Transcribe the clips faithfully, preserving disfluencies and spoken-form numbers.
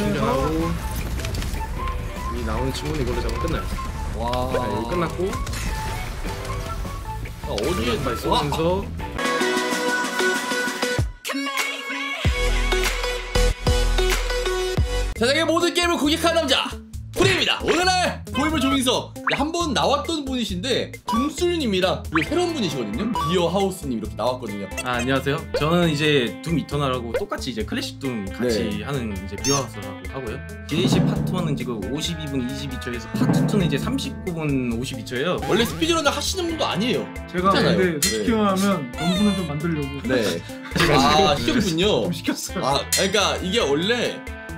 해서 이 나오는 친구는 이걸로 잡으면 끝나요. 와. 자, 여기 끝났고. 아, 어디에 있나 있으면서 세상의 모든 게임을 구격한 남자 프리입니다. 오늘날 보이물 조빙석 한 번 나왔던 분이신데 둠술님이랑 새로운 분이시거든요. 비어하우스님 이렇게 나왔거든요. 아, 안녕하세요. 저는 이제 둠 이터널하고 똑같이 이제 클래식 둠 같이 네. 하는 이제 비어하우스라고 하고요. 제이씨 파트 원은 지금 오십이 분 이십이 초에서 파트 투는 이제 삼십구 분 오십이 초예요. 원래 스피드런을 하시는 분도 아니에요. 제가 근데 솔직히 말하면 농구는 좀 만들려고. 네. 아, 시켰군요. 좀 시켰어요. 아, 그러니까 이게 원래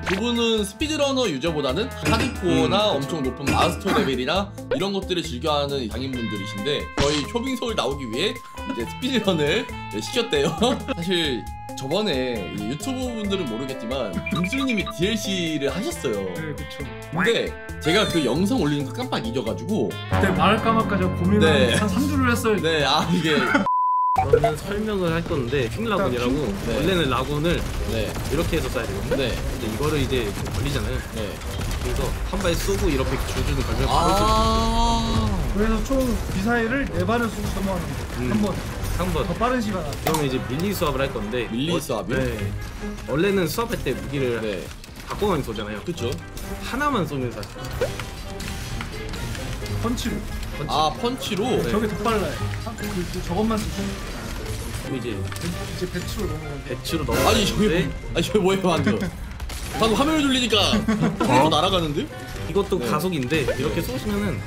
그분은 스피드러너 유저보다는 하드코어나 음, 엄청 높은 마스터 레벨이나 이런 것들을 즐겨하는 장인분들이신데 저희 초빙서울 나오기 위해 이제 스피드런을 네, 시켰대요. 사실 저번에 유튜브 분들은 모르겠지만 둠술님이 디엘씨를 하셨어요. 네, 그쵸. 근데 제가 그 영상 올리는 거 깜빡 잊어가지고 그때 말할까 말까 제가 고민을 네. 한 삼 주를 했어요. 네, 아 이게 저는 설명을 할 건데 킹라군이라고 네. 원래는 라군을 네. 이렇게 해서 쏴야 되거든요. 네. 근데 이거를 이제 걸리잖아요. 네. 그래서 한 발 쏘고 이렇게 줄줄이 걸면 아 그래서 총 미사일을 네 발을 쏘고 넘어가는 거예요. 한 번. 한 번. 더 빠른 시간. 그러면 이제 밀리 수압을 할 건데 밀리 어, 수압이요? 네. 원래는 수압할 때 무기를 네. 바꿔가면서 쏘잖아요. 그렇죠. 하나만 쏘면 사실 펀치로. 펀치. 아 펀치로? 네. 저게 더 빨라요. 그, 저것만 쓰시면 이제 이제 배추로 넘어가는 배추로 넘어. 아니 저게 뭐, 아니 저게 뭐예요 완전. 방금 화면을 돌리니까 어? 날아가는데? 이것도 네. 가속인데 이렇게 네. 쏘시면은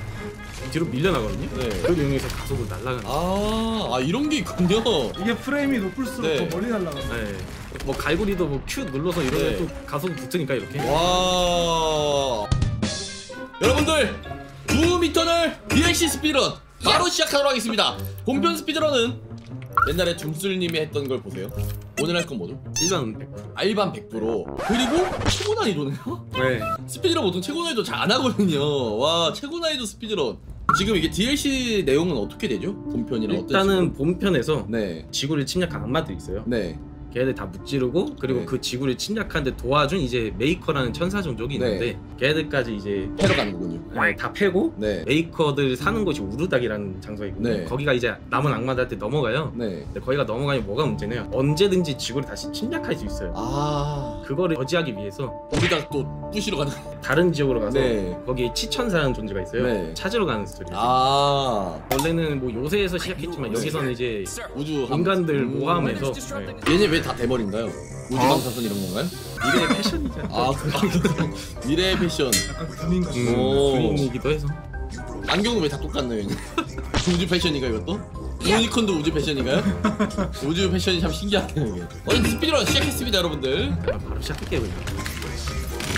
뒤로 밀려나거든요. 네. 그걸 이용해서 가속으로 날아가는. 아, 아 이런 게 있군요. 이게 프레임이 높을수록 네. 더 멀리 날아가요. 네. 뭐 갈고리도 뭐 큐 눌러서 이러면 네. 또 가속이 붙으니까 이렇게. 와. 여러분들 둠 이터널 디엘씨 스피드런 바로 시작하도록 하겠습니다. 본편 스피드런은 옛날에 둠술님이 했던 걸 보세요. 오늘 할 건 뭐죠? 일반 백 퍼센트. 아, 일반 백 퍼센트로. 그리고 최고 난이도네요? 네. 스피드런 보통 최고 난이도 잘 안 하거든요. 와, 최고 난이도 스피드런. 지금 이게 디엘씨 내용은 어떻게 되죠? 본편이랑 어떤 일단은 본편에서 네. 지구를 침략한 악마들이 있어요. 네. 걔네들 다 무찌르고 그리고 네. 그 지구를 침략하는데 도와준 이제 메이커라는 천사 종족이 있는데 네. 걔네들까지 이제 패러 가는 거군요. 네, 다 패고 네. 메이커들 사는 곳이 우르닥이라는 장소이거든요. 네. 거기가 이제 남은 악마들한테 넘어가요. 네. 근데 거기가 넘어가면 뭐가 문제냐면 언제든지 지구를 다시 침략할 수 있어요. 아, 그거를 저지하기 위해서 우리가 또 부시러 가는 다른 지역으로 가서 네. 거기에 치천사라는 존재가 있어요. 네. 찾으러 가는 스토리예요. 아, 원래는 뭐 요새에서 시작했지만 여기서는 이제 우주 인간들 모함해서 네. 얘네 왜 다 대머리인가요? 우주방사선 이런 건가요? 미래의 패션이죠. 아, 그 미래의 패션. 약간 군인 같은 군인이기도 해서. 안경은 왜 다 똑같나요? 우주 패션인가 이것도? 유니콘도 우주 패션인가요? 우주 패션이 참 신기하네요. 이게. 어쨌든 스피드런 시작했습니다, 여러분들. 아, 바로 시작할게요. 그냥.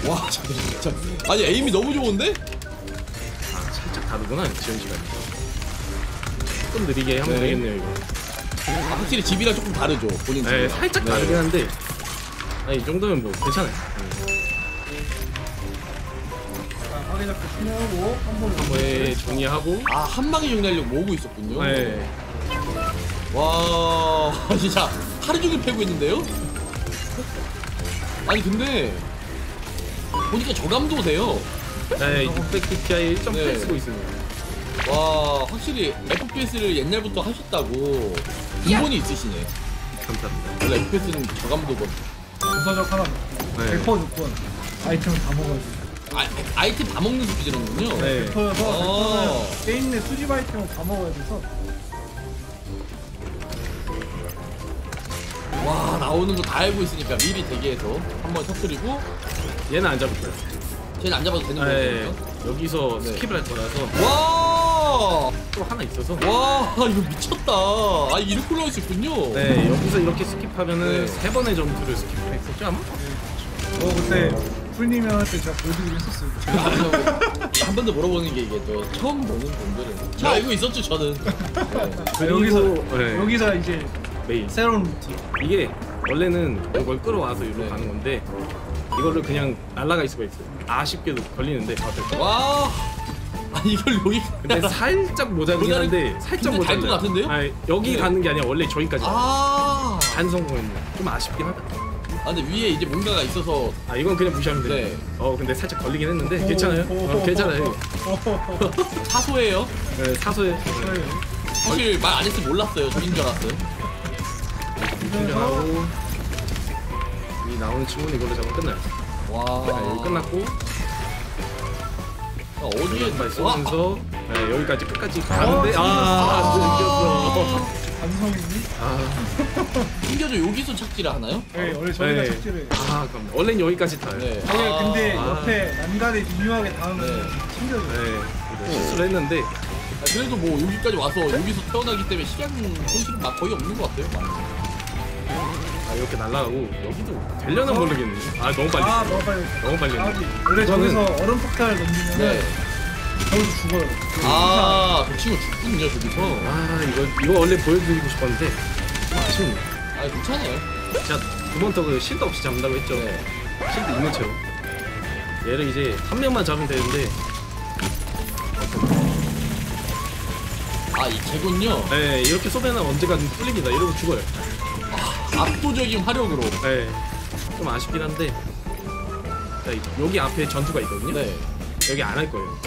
와, 잠깐만, 잠깐만. 아니 에임이 너무 좋은데? 아, 살짝 다르구나 지원 시간이. 조금 느리게 하면 네. 되겠네요 이거. 아, 확실히 집이랑 조금 다르죠, 본인 집이랑. 네, 살짝 다르긴 네. 한데 아니, 이 정도면 뭐 괜찮아요. 네. 자, 방에 잡고 정리하고 한 번에, 한 번에 정리하고 아, 한 방에 정리하려고 모으고 있었군요. 네. 와, 진짜 하루 종일 패고 있는데요? 아니, 근데 보니까 저감도 돼요. 네, 육백 티피아이 일 점 팔 네. 쓰고 있습니다. 와, 확실히 에프피에스를 옛날부터 하셨다고 근본이 있으시네. 감사합니다. 원래 에프피에스는 저감도고 부서적 하나 네. 백 퍼센트 넣고 아이템 다 먹어야지. 아, 아이템 다 먹는 수준이군요. 네. 백 퍼센트여서 아 게임 내 수집 아이템을 다 먹어야 돼서 와, 나오는 거 다 알고 있으니까 미리 대기해서 한번 터뜨리고 얘는 안 잡을 거야. 쟤는 안 잡아도 되는 거예요. 여기서 네. 스킵을 할 거라서 와! 또 하나 있어서 와 이거 미쳤다. 아 이렇게 올라올 수 있군요. 네, 여기서 이렇게 스킵하면은 세 네. 번의 점수를 스킵했었죠 아마? 네. 어 그때 풀님한테 제가 보여드리긴 했었어요. 한 번 더 물어보는 게 이게 또 처음 보는 분들은 잘 알고 있었죠 저는. 네. 그리고, 여기서 네. 여기서 이제 메인 새로운 루트 이게 원래는 이걸 끌어와서 이리로 네. 가는 건데 이거를 그냥 날아갈 수가 있어요. 아쉽게도 걸리는데 와. 아니 이걸 여기 근데 살짝 모자르긴 한데 살짝 모자른 것 같은데요? 아니, 여기 네. 가는 게 아니라 원래 저기까지. 아, 반 성공했네. 좀 아쉽긴 하다. 아 근데 위에 이제 뭔가가 있어서. 아 이건 그냥 무시하면 돼. 네. 어 근데 살짝 걸리긴 했는데 오, 괜찮아요. 오, 어, 오, 괜찮아요. 오, 오. 사소해요. 네 사소해. 사실 말 안 했으면 몰랐어요. 저인 줄 알았어요. 나오. 이 나오는 친구는 이걸로 잡으면 끝나요. 와. 자, 여기 끝났고. 아, 어디에 쏘면서 아. 네, 여기까지 끝까지 가는데. 아, 아, 아 감성이니? 아. 심지어 여기서 착지를 하나요? 네, 원래 저희가 네. 착지를 해요. 아, 그럼 원래는 여기까지 타요. 네. 아니, 아, 근데 아. 옆에 난간에 미묘하게 닿은 거 챙겨줘요. 네. 실수를 네. 했는데. 아, 그래도 뭐 여기까지 와서 네? 여기서 태어나기 때문에 시간 손실은 막 거의 없는 것 같아요. 막. 아, 이렇게 날아가고 여기도 되려나 어? 모르겠네. 아, 너무 빨리. 아, 너무 빨리. 너무 빨리. 아, 원래 저는... 저기서 얼음 폭탄을 넘기면. 네. 저기서 죽어요. 아, 그 친구 죽군요, 저기서. 아, 이거, 이거 원래 보여드리고 싶었는데. 아쉽네. 아, 괜찮아요. 제가 두 번 더 그 실드 없이 잡는다고 했죠. 네. 실드 이만 채워. 얘를 이제 한 명만 잡으면 되는데. 아, 이 개군요? 네, 이렇게 쏘면 언제까지 풀립니다. 이러고 죽어요. 아, 압도적인 화력으로. 네. 좀 아쉽긴 한데. 자, 여기 앞에 전투가 있거든요. 네. 여기 안 할 거예요.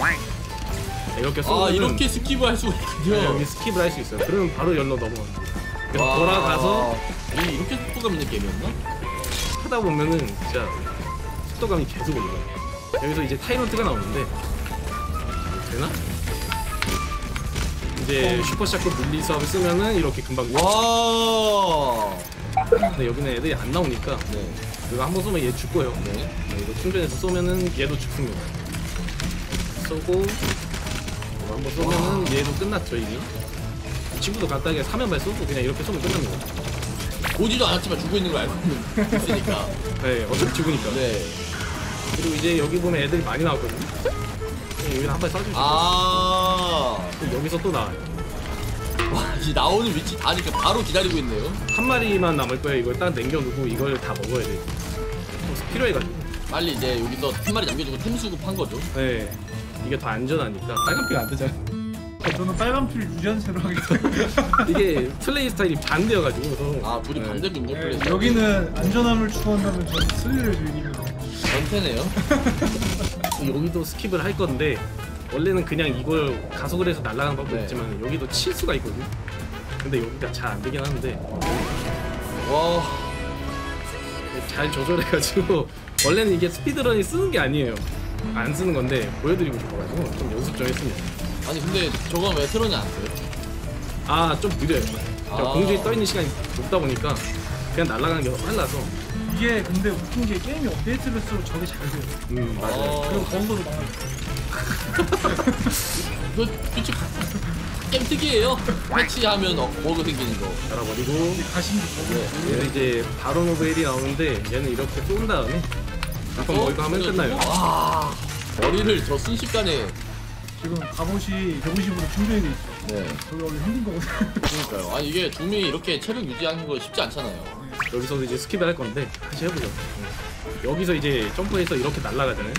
이렇게 쏘면 아 이렇게 스킵을 할 수가 있군요. 네, 여기 스킵을 할 수 있어요. 그러면 바로 열로 넘어갑니다. 그래서 돌아가서 이, 이렇게 속도감 있는 게임이었나? 하다 보면은 진짜 속도감이 계속 올라요. 여기서 이제 타이로트가 나오는데 되나? 이제 슈퍼샷과 물리 싸움을 쓰면은 이렇게 금방 와. 근데 여기는 애들이 안 나오니까 네. 이거 한번 쏘면 얘 죽고요. 네. 네, 이거 충전해서 쏘면은 얘도 죽습니다. 쏘고 한번 쏘면은 얘도 끝났죠 이미. 친구도 간단하게 사면발 쏘고 그냥 이렇게 쏘면 끝납니다. 오지도 않았지만 죽고 있는 걸 알고 있으니까. 네, 어차피 죽으니까. 네. 그리고 이제 여기 보면 애들이 많이 나왔거든요. 여기는 한 발 쏴주시고. 아. 여기서 또 나와요. 와, 이제 나오는 위치 다 아니까 바로 기다리고 있네요. 한 마리만 남을 거예요. 이걸 딱 남겨두고 이걸 다 먹어야 돼요. 필요해가지고. 빨리 이제 여기서 한 마리 남겨두고 템 수급한 거죠. 네. 이게 더 안전하니까 빨간필 안 뜨잖아. 저는 빨간필 유전세로 하겠다. 이게 플레이 스타일이 반대여가지고. 아 둘이 네. 반대군요. 네. 플레이 여기는 안전함을 추구한다면 저는 스릴을 즐기면서 전태네요. 여기도 스킵을 할 건데 원래는 그냥 이걸 가속을 해서 날아가는 방법이 네. 있지만 여기도 칠 수가 있거든요. 근데 여기가 잘 안 되긴 하는데 와 잘 조절해가지고 원래는 이게 스피드런이 쓰는 게 아니에요. 안 쓰는 건데 보여드리고 싶어가지고 좀 연습 좀 했습니다. 아니 근데 저건 왜 트론이 안 써요? 아 좀 느려요. 아 공중에 떠있는 시간이 높다 보니까 그냥 날아가는 게 더 빨라서. 이게 근데 웃긴 게 게임이 업데이트 될수록 저게 잘 돼요. 음 맞아요. 아 그리고 건도도 많아요. 이거 솔직히 게임 특이해요. 패치하면 어, 버그 생기는 거 달아버리고 가시는 거. 얘는 이제 바론 오브 헬이 나오는데 얘는 이렇게 쏜 다음에 아까 뭐 이거 하면 끝나요. 와 머리를 저 순식간에 지금 갑옷이 백오십으로 충전이 돼 있어. 네. 저게 원래 힘든 거거든요. 그러니까요. 아니 이게 둠이 이렇게 체력 유지하는 거 쉽지 않잖아요. 네. 여기서도 이제 스킵을 할 건데 다시 해보죠. 네. 여기서 이제 점프해서 이렇게 날아가잖아요.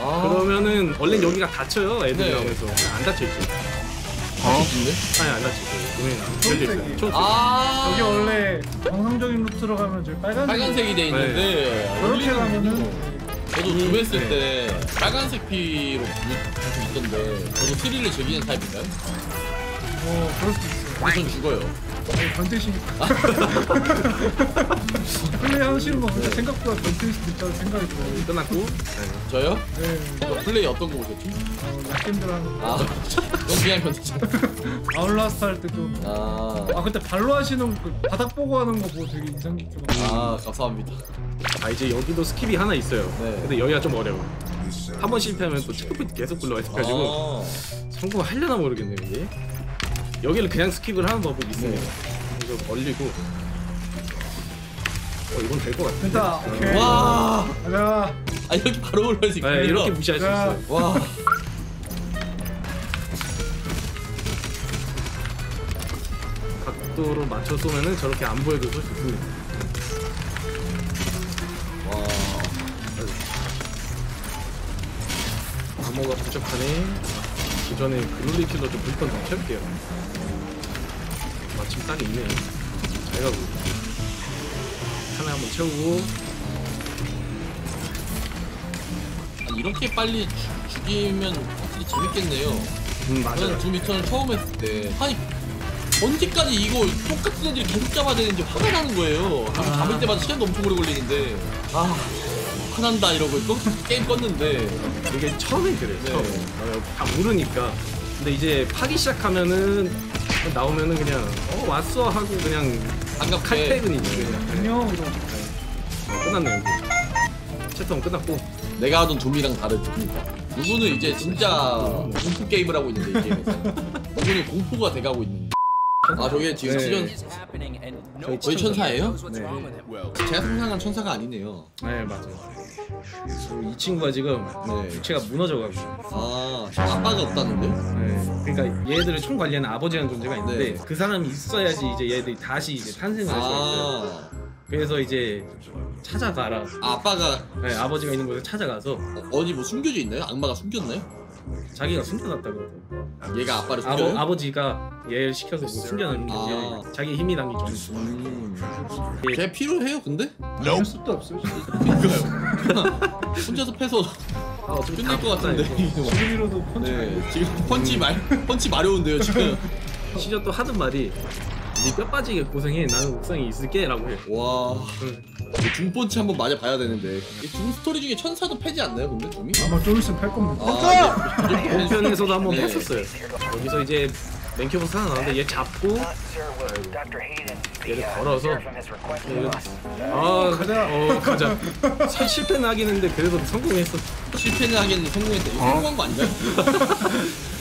아 그러면은 원래 여기가 다쳐요 애들이 나오면서. 네. 안 다쳐있죠. 어? 아니 안 다치고 조명이 초록색. 아 여기 원래 정상적인 루트로 가면 저 빨간색 빨간색이 돼 있는데 그렇게 가면은 저도 둠 했을 네. 때 빨간색 피로 계속 있던데 저도 스릴을 즐기는 타입인가요? 어 그럴 수도 있어요. 전 죽어요. 변태시니까 플레이 하시는 거 근데 생각보다 변태일 수도 있다는 생각이 들어요. 끝났고 저요? 네. 플레이 어떤 거 보셨지? 어, 락겜들 하는 거. 아, 너무 그냥 변태잖아. 아울라스트 할 때 좀. 아, 아 그때 발로 하시는 그 바닥 보고 하는 거 보고 되게 인상 깊더라고요. 아, 감사합니다. 아 이제 여기도 스킵이 하나 있어요. 네. 근데 여기가 좀 어려워. 한 번 실패하면 또 체크포인트 계속 굴러가 있어가지고 성공하려나 모르겠네요 이게. 여기를 그냥 스킵을 하는 방법이 있습니다. 네. 이거 벌리고 어 이건 될 것 같아. 됐다! 오케이! 와! 가자! 아 이렇게 바로 올라올 수 있구나. 네, 이렇게 무시할 가자. 수 있어요. 와! 각도로 맞춰 쏘면은 저렇게 안 보여도 좋습니다. 와! 암호가 부족하네. 그 전에 글로리 킬러 좀 물건 좀 채울게요. 마침 딱 있네요. 잘 가고. 하나 한번 채우고. 이렇게 빨리 주, 죽이면 확실히 재밌겠네요. 음, 맞아요. 둠 이천을 처음 했을 때 아니 언제까지 이거 똑같은 애들이 계속 잡아야 되는지 화가 나는 거예요. 아. 잡을 때마다 시간도 엄청 오래 걸리는데 아 화난다 이러고 또 게임 껐는데 이게 처음에 그래요. 네. 처음에 다 모르니까. 근데 이제 파기 시작하면은 나오면은 그냥 어 왔어 하고 그냥 반갑게 칼퇴근이지 그냥. 안녕 이러고 어, 끝났네요. 채팅 끝났고 내가 하던 둠이랑 다르니까 누구는 이제 진짜 공포 게임을 하고 있는데 이 게임에서 누구는 공포가 돼가고 있는. 아 저게 지금 네. 치전... 거의 천사예요? 네. 제가 상상한 천사가 아니네요. 네 맞아요. 이 친구가 지금 네. 육체가 무너져가고 아 아빠가 없다는데? 네 그러니까 얘들을 총관리하는 아버지라는 존재가 있는데 네. 그 사람이 있어야지 이제 얘들이 다시 이제 탄생을 할 수가 있어요. 아 그래서 이제 찾아가라. 아 아빠가? 네 아버지가 있는 곳에 찾아가서 어, 어디 뭐 숨겨져 있나요? 악마가 숨겼나요? 자기가 숨겨놨다고 그러더라고. 얘가 아빠를 숨겨요? 아버, 아버지가 얘를 시켜서 뭐 숨겨놨는데 아. 자기 힘이 남기 전에 음. 걔 필요해요 근데? 할 수도 없어요. 혼자서 패서 아, 어차피 끝날 것 같은데 지금이라도 펀치 네. 지금 펀치 말 펀치 마려운데요 지금. 시저 또 하던 말이 니 뼈 빠지게 고생해 나는 옥상에 있을게 라고 해. 와 중펀치 한번 맞아봐야 되는데 둠 스토리 중에 천사도 패지 않나요 근데 둠이? 아마 좀 있으면 팰 겁니다. 아, 네. 본편에서도 한번 네. 팼었어요. 여기서 이제 맨큐버스 하나 나왔는데 얘 잡고 얘를 걸어서 얘를... 아 가자 어 가자 사, 실패는 하긴 했는데 그래도 성공했어. 실패는 하긴 했는데 성공했다. 이거 어? 성공한 거 아닌가요?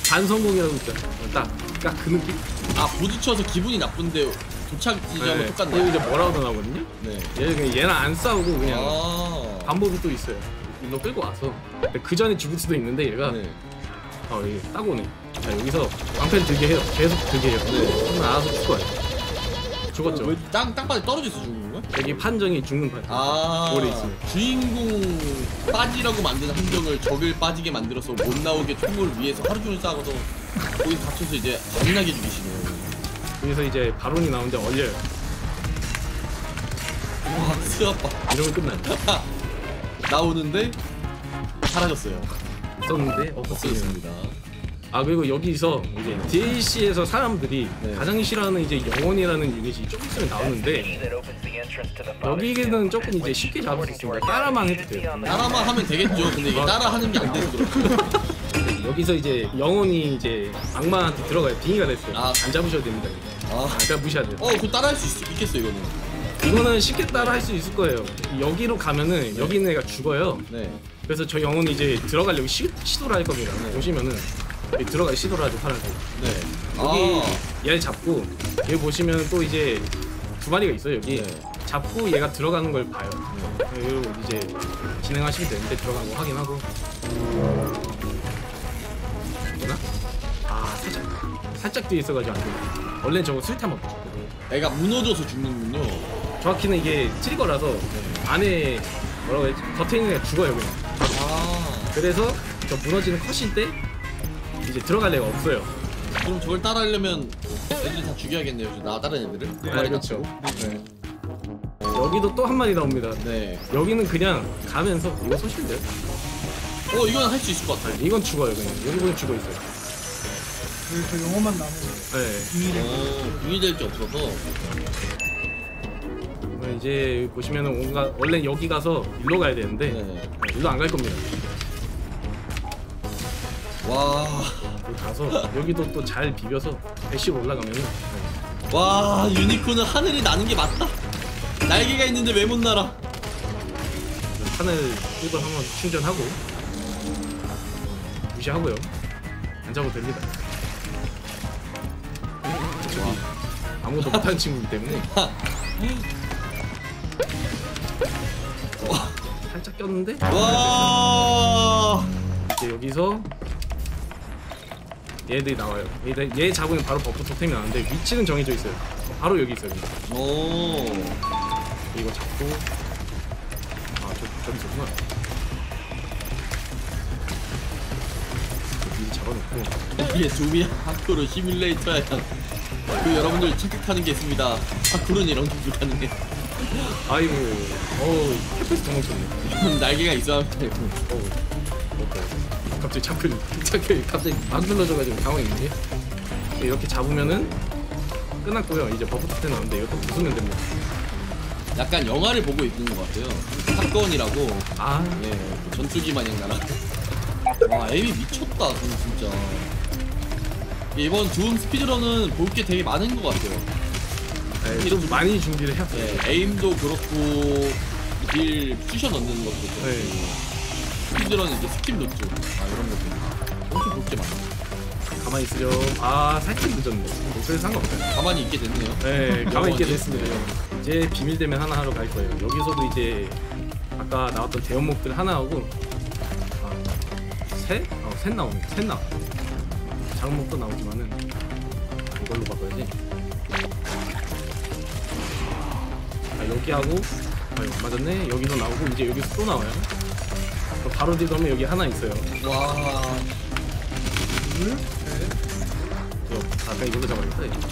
반성공이라고 있잖아. 딱 딱 그 느낌? 아 부딪혀서 기분이 나쁜데 도착 지점은 네. 똑같네. 이제 뭐라고 나오거든요? 네. 얘 그냥 얘랑 안 싸우고 그냥 아 방법이 또 있어요. 일로 끌고 와서. 근데 그 전에 지부츠도 있는데 얘가 네. 아 이게 따고 오네. 자 여기서 방패를 들게 해요. 계속 들게 해요. 네. 그러면 알아서 죽어요. 죽었죠. 왜 땅 땅바닥 떨어져서 죽는 거야? 여기 판정이 죽는 판. 아. 오래 있으면. 주인공 빠지라고 만든 함정을 적을 빠지게 만들어서 못 나오게 총을 위해서 하루 종일 싸워서 거기 갇혀서 이제 겁나게 죽이시네요. 여기서 이제 바론이 나오는데 얼려요. 와 스아빠 이러면 끝나요. 나오는데 사라졌어요. 없었는데 없었습니다. 아 그리고 여기서 이제 디엘씨에서 사람들이 네. 가장 싫어하는 이제 영혼이라는 유닛이 조금 있으면 나오는데 여기에는 조금 이제 쉽게 잡을 수 있어요. 따라만 해도 돼요. 따라만 하면 되겠죠. 근데 이게 따라하는 게 안 돼서 그렇고. 여기서 이제 영혼이 이제 악마한테 들어가요. 빙의가 됐어요. 아, 안 잡으셔도 됩니다. 아, 그러니까 무시해야 돼요. 어, 그거 따라할 수 있, 있겠어 이거는. 이거는 쉽게 따라할 수 있을 거예요. 여기로 가면은 네. 여기 있는 애가 죽어요. 네. 그래서 저 영혼이 이제 들어가려고 시, 시도를 할 겁니다. 네. 보시면은 여기 들어가려 시도를 하죠 파란색. 네. 여기 아. 얘를 잡고 여기 보시면 또 이제 두 마리가 있어요 여기. 네. 잡고 얘가 들어가는 걸 봐요. 네. 그리고 이제 진행하시면 되는데 들어가고 확인하고. 아 살짝 살짝 뒤에 있어가지고 안 돼요. 원래 저거 술탄 먹고 죽거든. 애가 무너져서 죽는군요. 정확히는 이게 트리거라서 네. 안에 뭐라고 해야지 겉에 있는 애가 죽어요 그냥. 아 그래서 저 무너지는 컷일 때 이제 들어갈 애가 없어요. 그럼 저걸 따라하려면 애들이 다 죽여야겠네요. 나 다른 애들을. 네, 네 그렇죠. 네. 여기도 또 한 마리 나옵니다. 네. 여기는 그냥 가면서 이거 소실돼요. 어 이건 할 수 있을 것 같아요. 이건 죽어요 그냥. 여기 보면 죽어 있어요. 저 영어만 남은 네. 분리될 게 없어서 이제 보시면은 뭔가 원래 여기 가서 일로 가야 되는데 네. 일로 안 갈 겁니다. 와 여기 가서 여기도 또 잘 비벼서 백십 올라가면은 네. 와 유니콘은 하늘이 나는 게 맞다. 날개가 있는데 왜 못 날아? 하늘 꿀벌 한번 충전하고 무시하고요. 안 잡아도 됩니다. 아무것도 못하는 친구이기 때문에 살짝 꼈는데? 와 이제 여기서 얘들이 나와요. 얘, 얘 잡으면 바로 버프 토템이 나오는데 위치는 정해져 있어요. 바로 여기 있어요. 여기. 오 이거 잡고 아 저, 저기 있었구나. 미리 잡아놓고 이게 둠이 학교를 시뮬레이터야. 그 여러분들 착각하는 게 있습니다. 아 그런 이런 착각하는 게. 아이고, 어우, 캡패스 정말 좋네. 날개가 이상하게. 갑자기 차크 차크 갑자기 막 눌러져가지고 당황했네. 이렇게 잡으면은 끝났고요. 이제 버프 탑텐 나오는데 이것도 부수면 됩니다. 약간 영화를 보고 있는 것 같아요. 탑건이라고. 아, 예, 네, 전투기 마냥 나라. 와, 에임이 미쳤다. 저는 진짜 이번 둠 스피드런은 볼 게 되게 많은 것 같아요. 네, 좀 많이 준비를 해야 돼요. 네, 에임도 그렇고 딜 쑤셔 넣는 것도 그렇고. 네. 스피드런은 이제 스킵 노트 아 이런 것들 엄청 볼 게 많아요. 가만히 있으렴. 아 살짝 늦었네. 목소리 상관없어요. 가만히 있게 됐네요. 네 가만히 있게 됐습니다. 이제 비밀대면 하나 하러 갈 거예요. 여기서도 이제 아까 나왔던 대원목들 하나 하고 아, 셋? 어, 셋 나오네. 셋 나와. 장목도 나오지만은 이걸로 바꿔야지. 아 여기 하고 아유 안 맞았네. 여기도 나오고 이제 여기서 또 나와요. 바로 뒤에 보면 여기 하나 있어요. 와. 둘, 셋. 네. 아까 이걸로 잡아야겠다.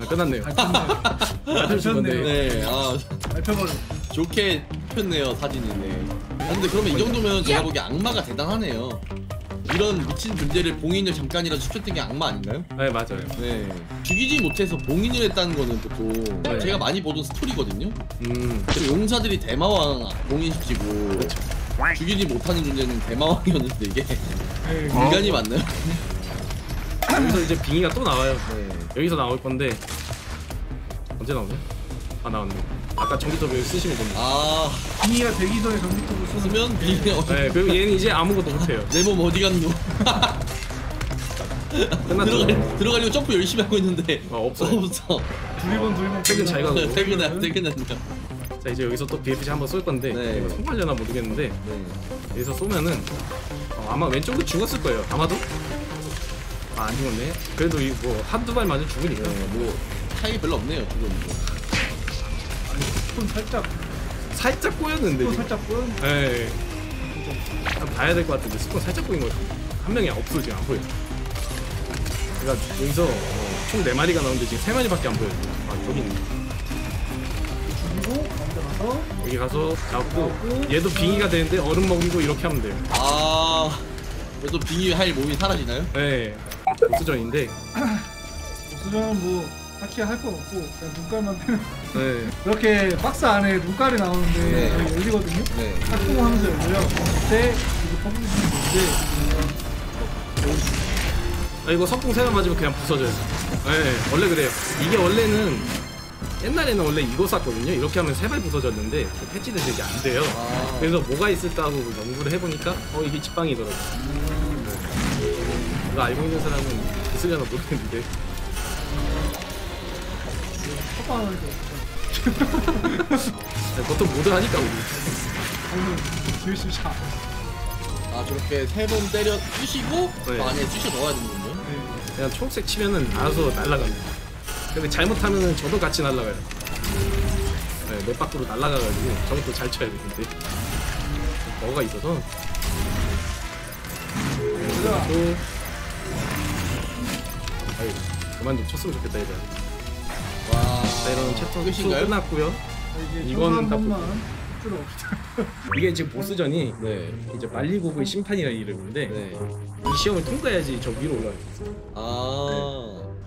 아, 끝났네요. 아, 끝났네요. 네. 아, 발표가 좋게 폈네요, 사진은. 네. 아, 근데 그러면 이 정도면 제가 보기에 악마가 대단하네요. 이런 미친 존재를 봉인을 잠깐이라도 시켰던 게 악마 아닌가요? 네, 맞아요. 네. 죽이지 못해서 봉인을 했다는 거는 보통 네. 제가 많이 보던 스토리거든요? 음. 용사들이 대마왕 봉인시키고 그렇죠. 죽이지 못하는 존재는 대마왕이었는데 이게 인간이 맞나요? 여기서 이제 빙의가 또 나와요. 네. 여기서 나올 건데 언제 나오죠? 아, 나왔네. 아까 전기톱을 쓰시면 됩니다. 아, 빙의가 되기 전에 전기톱을 쓰면 빙의 어디? 네, 그리고 얘는 이제 아무것도 못해요. 내 몸 어디 갔노? 들어가 들어가려고 점프 열심히 하고 있는데 아, 없어. 없어. 두리번 두리번 퇴근 잘 가고. 퇴근해, 퇴근한다. 자, 이제 여기서 또 비에프지 한번 쏠 건데 네. 이거 성공하려나 모르겠는데 네. 여기서 쏘면은 어, 아마 왼쪽도 죽었을 거예요. 아마도 아, 안 죽었네. 그래도 이 뭐 한두 발 맞으면 죽으니까 네, 뭐 차이 별로 없네요, 지금. 손 살짝 살짝 꼬였는데 스폰 살짝 꼬였는데 네. 한 봐야 될 것 같은데 스폰 살짝 꼬인 것 같은데 한 명이 없어 지금 안 보여. 그러니까 여기서 총 네 마리가 나오는데 지금 세 마리밖에 안 보여요. 아 저기 있네. 죽이고 가서 여기 가서 잡고 얘도 빙의가 되는데 얼음 먹이고 이렇게 하면 돼요. 아 얘도 빙의할 몸이 사라지나요? 네 보스전인데 보스전은 뭐 딱히 할 건 없고 그냥 눈깔만 빼면 네. 이렇게 박스 안에 눈깔이 나오는데 네. 여기 열리거든요? 네. 탁구고 하면서 열려요. 그때 이거 퍼붓으시면 되는데 아 이거 석궁 세 번 맞으면 그냥 부서져요. 네 원래 그래요. 이게 원래는 옛날에는 원래 이거 쌌거든요. 이렇게 하면 세 발 부서졌는데 패치돼서 이게 안 돼요. 아. 그래서 뭐가 있을까 하고 연구를 해보니까 어 이게 지팡이더라고요. 음. 이거 알고 있는 사람은 있으려나 모르겠는데 보통 모두 하니까 우리. 아 저렇게 세 번 때려 쑤시고 네. 그 안에 쑤셔 넣어야 되는군요. 네. 그냥 초록색 치면은 알아서 날아갑니다. 근데 잘못하면은 저도 같이 날아가요. 네, 몇 밖으로 날아가가지고 저것도 잘 쳐야 되는데 뭐가 있어서. 네, 아유 그만 좀 쳤으면 좋겠다 이제. 와. 자, 이런 챕터 끝인가요? 끝났고요. 아, 이거는 다 보고. 이게 지금 보스전이 네. 이제 말리고구의 심판이라는 이름인데 네. 이 시험을 통과해야지 저 위로 올라가요. 아. 네.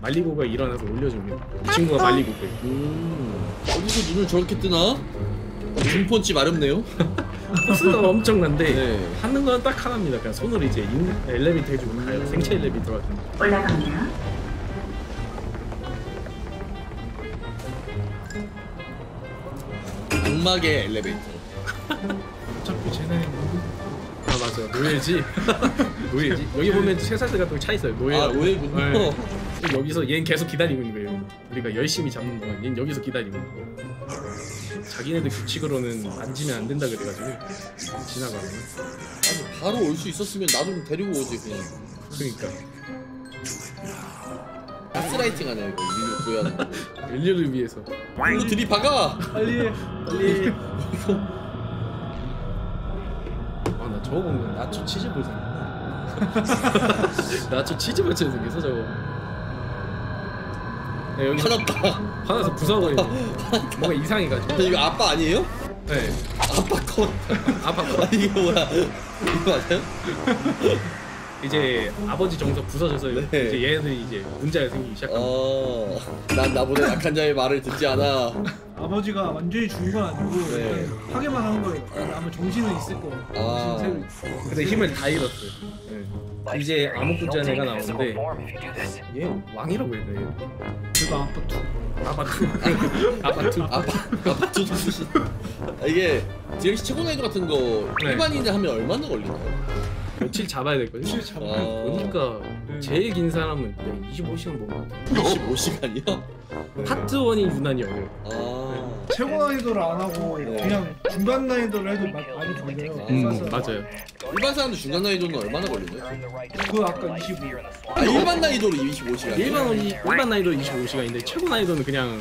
말리고구가 일어나서 올려줍니다. 이 친구가 말리고구예요. 음. 어디서 눈을 저렇게 뜨나? 눈폰치 마렵네요. 코스가 엄청난데 네. 하는 건 딱 하나입니다. 그냥 손으로 이제 인, 엘리베이터 해주고 가요. 생체 엘리베이터 같은 거. 올라갑니다. 음악의 엘리베이터. 어차피 쟤네 아 맞아요. 노예지. 노예지. 여기 보면 쇠사슬 같은 거 차 있어요. 노예. 아 노예군요. 네. 여기서 얘는 계속 기다리고 있는 거예요. 우리가 열심히 잡는 동안 얘는 여기서 기다리고 있는 거예요. 자기네들 규칙으로는 앉으면 안 된다 그래가지고 지나가면. 아니 바로 올 수 있었으면 나 좀 데리고 오지 그냥. 그러니까. 가스라이팅 하냐 이거 인류 구현. 인류를 위해서. 일로 들이박아. 빨리. 빨리. 아 나 저거 보면 나초 치즈볼 생겼네. 나초 치즈볼처럼 생겼어 저거. 야, 여기 화났다. 화나서 부숴버리고. 뭔가 이상해가지고. 이거 아빠 아니에요? 네. 아빠컷. 아빠컷. 이게 뭐야? 이거 맞아요? 이제 아버지 정서 부서져서 네. 이제 얘네들이 이제 문제가 생기기 시작합니다. 어, 난 나보다 약한 자의 말을 듣지 않아. 아버지가 완전히 죽은 건 아니고 네. 약간 파괴만 하는 거예요. 아마 정신은 있을 거예요. 아. 근데 힘을 다 잃었어요. 네. 이제 암흑군자네가 나오는데 얘 왕이라고 해야 돼요. 그래도 아빠 투. 아빠 투. 아빠 투. 아빠 아빠 투. 이게 디엘씨 최고 난이도 같은 거 네. 일반인들 하면 얼마나 걸리나요? 며칠 잡아야 될 거예요. 며칠 잡아야 아... 보니까 네. 제일 긴 사람은 이십오 시간 먹는 거 같아요. 이십오 시간이요? 네. 파트일이 유난히 어려워요. 아... 네. 최고 난이도를 안 하고 그냥 중간 난이도를 해도 많이 걸려요. 음, 맞아요. 일반 사람들 중간 난이도는 얼마나 걸리나요? 그거 아까 이십오... 아, 일반 난이도로 이십오 시간? 일반, 일반 난이도로 이십오 시간인데 최고 난이도는 그냥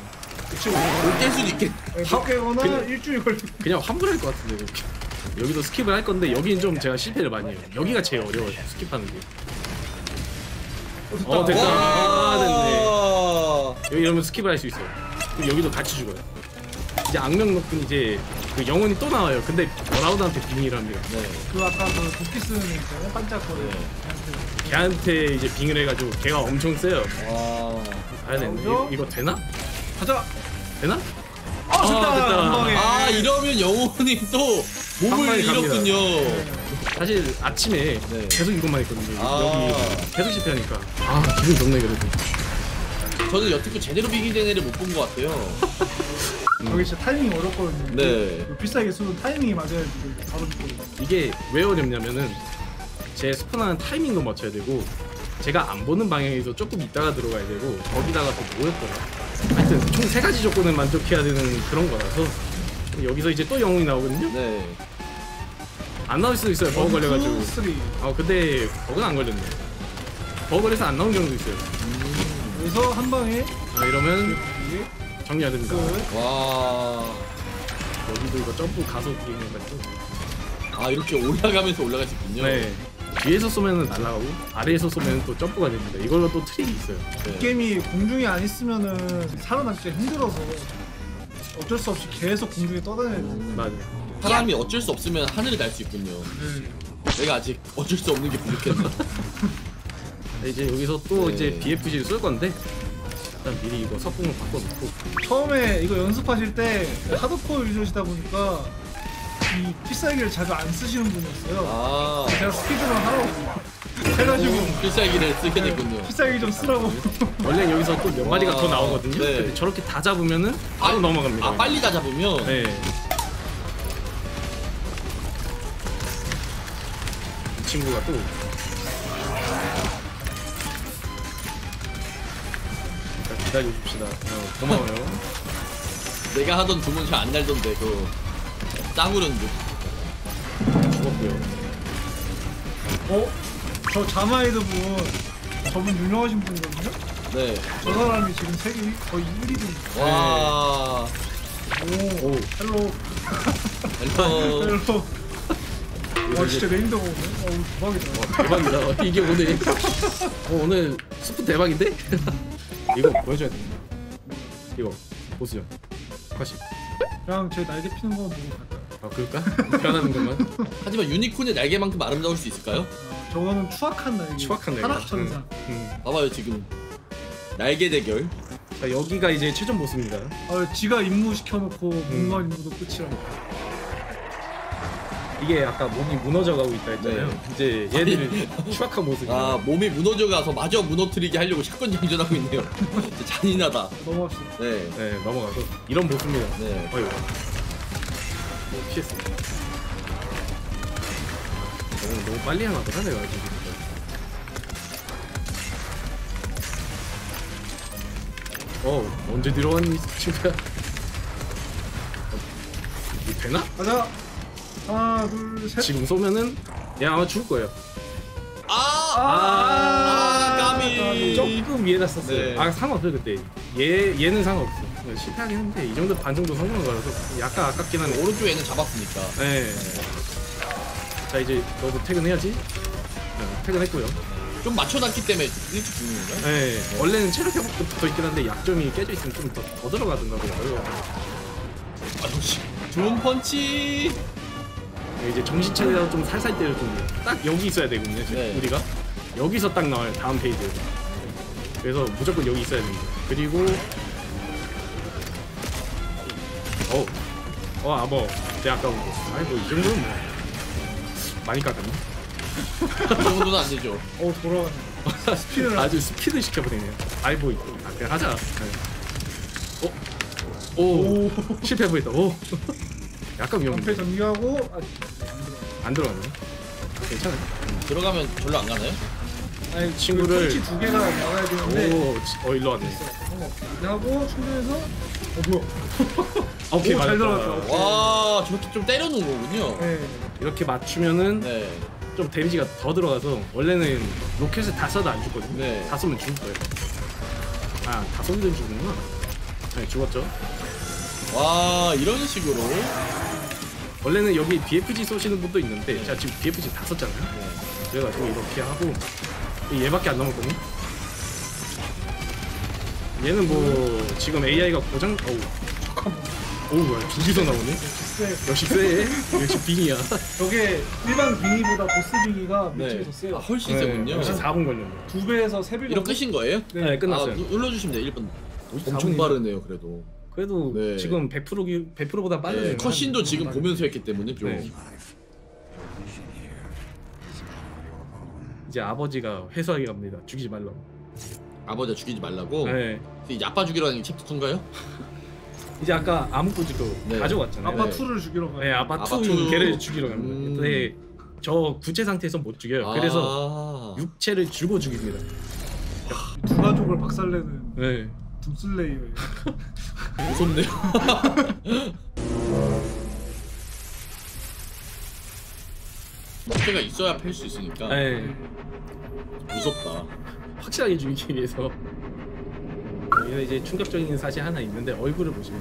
그쵸, 못 깰 수도 있겠... 다 깨거나 그냥, 일주일 걸릴... 그냥 환불할 것 같은데 그렇게. 여기도 스킵을 할 건데 여긴 좀 제가 실패를 많이 해요. 여기가 제일 어려워요. 스킵하는 게. 어 됐다. 아 됐네. 여기 이러면 스킵을 할 수 있어요. 그럼 여기도 같이 죽어요. 이제 악명 높은 이제 그 영혼이 또 나와요. 근데 버라우드한테 빙의를 합니다. 네. 그 아까 그 도끼 쓰는 애 있잖아요. 반짝거려요. 네. 걔한테 이제 빙의를 해가지고 걔가 엄청 세요. 와. 가야 되는데 이거, 이거 되나? 가자. 되나? 아, 아 됐다. 됐다. 아 이러면 영혼이 또 몸을 잃었군요. 네. 사실 아침에 네. 계속 이것만 했거든요. 아 여기 계속 실패하니까 아 기분 좋네. 그래도 저는 여태껏 제대로 비기된 애를 못 본 것 같아요. 음. 여기 진짜 타이밍이 어렵거든요. 네. 비싸게 쓰면 타이밍이 맞아야 바로 죽거든요. 이게 왜 어렵냐면은 제 스폰하는 타이밍도 맞춰야 되고 제가 안 보는 방향에서 조금 있다가 들어가야 되고 거기다가 또 뭐였더라. 하여튼 총 세 가지 조건을 만족해야 되는 그런 거라서 여기서 이제 또 영웅이 나오거든요? 네. 안 나올 수도 있어요. 버그 걸려가지고. 어, 근데 버그는 안 걸렸네. 버그 걸려서 안 나온 경우도 있어요. 음. 그래서 한 방에. 아, 이러면 정리해야 됩니다. 그. 와. 여기도 이거 점프 가서 비행을 가지고. 아, 이렇게 올라가면서 올라갈 수 있군요? 네. 뒤에서 쏘면은 날아가고 아래에서 쏘면은 또 점프가 됩니다. 이걸로 또 트릭이 있어요. 네. 이 게임이 공중에 안 있으면은 살아나기 진짜 힘들어서. 어쩔 수 없이 계속 공중에 떠다녀야 돼. 맞아. 사람이 어쩔 수 없으면 하늘을 날 수 있군요. 음. 내가 아직 어쩔 수 없는 게 부족했나. 이제 여기서 또 네. 이제 비에프지를 쏠 건데 일단 미리 이거 석궁을 바꿔놓고 처음에 이거 연습하실 때 하드코어 유저시다 보니까 이 필살기를 자주 안 쓰시는 분이었어요. 아. 제가 스피드만 하라고 해가지고 오, 필살기를 쓰게 네, 됐군요. 필살기 좀 쓰라고. 원래 여기서 또 몇 마리가 더 나오거든요. 네. 근데 저렇게 다 잡으면은 바로 아, 넘어갑니다. 아 빨리 다 잡으면. 네. 이 친구가 또. 일단 기다려 줍시다. 어, 고마워요. 내가 하던 주문 잘 안 날던데 그 짱구는 죽었고요. 어? 저 자마이드 분, 저분 유명하신 분이거든요? 네. 저 사람이 지금 세계 거의 일 위입니다. 와. 네. 오. 오. 헬로. 헬로. 헬로. 와, 진짜 레인더가 오네? 어우, 대박이다. 와, 대박이다. 이게 오늘. 어, 오늘 스프 대박인데? 이거 보여줘야 됩니다. 이거. 보세요. 과식. 그냥 제 날개 피는 거 보고 갈까요? 아, 그럴까? 변하는 것만. 하지만 유니콘의 날개만큼 아름다울 수 있을까요? 저거는 추악한 날개. 추악한 날개. 하락천사. 응. 응. 봐봐요 지금 날개 대결. 자 여기가 이제 최종 보스입니다. 아, 지가 임무 시켜놓고 뭔가 응. 임무도 끝이라니까. 이게 아까 몸이 무너져가고 있다 했잖아요. 네. 이제 얘들은 추악한 모습. 아 몸이 무너져가서 마저 무너뜨리게 하려고 샷건 장전하고 있네요. 진짜 잔인하다. 넘어갑시다. 네. 네 넘어가서 이런 모습입니다. 네. 어휴. 어, 피했어. 너무, 너무 빨리 하나 보다 내가 지금. 어 언제 들어왔니 친구야? 어, 되나? 가자. 하나 둘 셋. 지금 쏘면은 얘 아마 죽을 거예요. 아! 아! 아 까미. 까미. 조금 이해났었어요. 네. 아 상관없어요 그때. 얘 얘는 상관없어. 실패하긴 했는데 이 정도 반 정도 성공한 거라서 약간 아깝긴 하네. 오른쪽 얘는 잡았으니까. 네. 네. 자 이제 너도 퇴근해야지. 네, 퇴근했고요. 좀 맞춰놨기 때문에 일찍 죽는 건가? 네, 네. 원래는 체력 회복도 붙어있긴 한데 약점이 깨져있으면 좀 더 더 들어가든가 그래요. 아저씨 드론 펀치. 이제 정신 차리라고 좀 살살 때려 좀. 딱 여기 있어야 되거든요. 네. 우리가 여기서 딱 나와요. 다음 페이지에서. 그래서 무조건 여기 있어야 됩니다. 그리고 어, 어 아버, 제 아까운 거. 아니 뭐 이 정도는 뭐 많이 깎았네. 이 정도는 안 되죠. 어 돌아가. 스피드를 아주 스피드 시켜버리네요. 아이 뭐 아, 그냥 하자. 네. 어, 오, 오. 실패 보였다. 오. 약간 위험해. 앞에 정리하고 아, 안 들어가네. 괜찮아요. 들어가면 별로 안 가나요? 아니 친구를 펀치 두 개가 나가야 되는데. 오, 어 일로 왔네. 하고 충전해서 어 뭐야? 오케이, 오, 잘 들어갔다. 와, 저렇게 좀 때려놓은 거군요. 네. 이렇게 맞추면은 네. 좀 데미지가 더 들어가서 원래는 로켓을 다 써도 안 죽거든요. 네. 다 쏘면 죽을 거예요. 아, 다 쏘면 죽는구나. 네, 죽었죠. 와, 이런 식으로. 원래는 여기 비에프지 쏘시는 분도 있는데 네. 제가 지금 비에프지 다 썼잖아요. 네. 그래가지고 이렇게 하고 얘밖에 안 남았거든요. 얘는 뭐 음. 지금 에이아이가 고장... 어우. 오우 뭐야 두기서 나오네? 역시 쎄. 역시 빙이야. 저게 일반 빙이보다 보스 빙이가 네. 몇 층이 세요. 아, 훨씬 세군요. 역시 사 분 걸렸네요. 두 배에서 세 배. 이거 끝인 거예요? 네, 네 끝났어요. 아, 눌러주시면 돼요. 일 분. 엄청 빠르네요 그래도. 그래도 네. 지금 백 퍼센트, 백 퍼센트보다 빠르네요. 네, 컷신도 지금 보면서 했기 때문에 좀. 네. 이제 아버지가 회수하게 갑니다. 죽이지 말라고. 아버지가 죽이지 말라고? 네. 이제 아빠 죽이라는 게 챕터 투인가요? 이제 아까 암흑부지도 네. 가져왔잖아요. 아빠 이를 죽이러 가요. 네, 아빠 이는 걔를 죽이러 갑니다. 음... 근데 저 구체 상태에서 못 죽여요. 아 그래서 육체를 주고 죽입니다. 두 가족을 박살내는 네. 둠슬레이어예요. 무섭네요. 육체가 있어야 팰 수 있으니까 네. 무섭다. 확실하게 죽이기 위해서. 얘는 이제 충격적인 사실 하나 있는데 얼굴을 보시면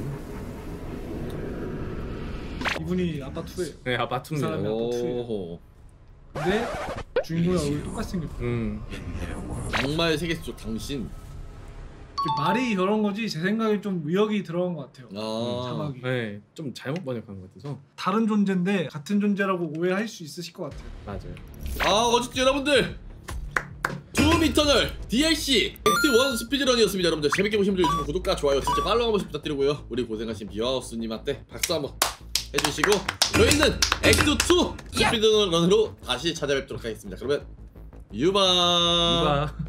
이분이 아빠 투예요. 네, 아빠 투입니다. 그 사람이 아빠 투예요. 근데 주인공이 얼굴이 똑같이 생겼고 음. 악마의 세계수죠 당신. 말이 이런 거지 제 생각에 좀 의역이 들어간 것 같아요. 아 자막이 네, 좀 잘못 번역한 것 같아서. 다른 존재인데 같은 존재라고 오해할 수 있으실 것 같아요. 맞아요. 아 어쨌든 여러분들 둠 이터널 디엘씨 액트 원 스피드런이었습니다. 여러분들 재밌게 보신 분들 유튜브 구독과 좋아요 진짜 팔로우 한 번씩 부탁드리고요. 우리 고생하신 비어하우스님한테 박수 한번 해주시고 저희는 액트 투 스피드런으로 다시 찾아뵙도록 하겠습니다. 그러면 유바 유바